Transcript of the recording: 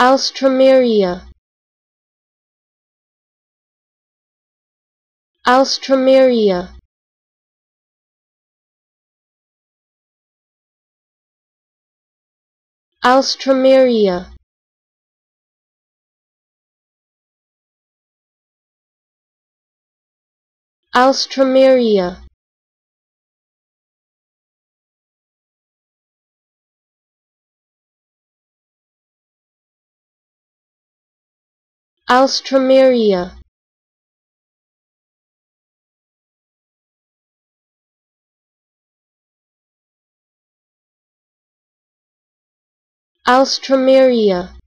Alstroemeria, Alstroemeria, Alstroemeria, Alstroemeria, Alstroemeria, Alstroemeria.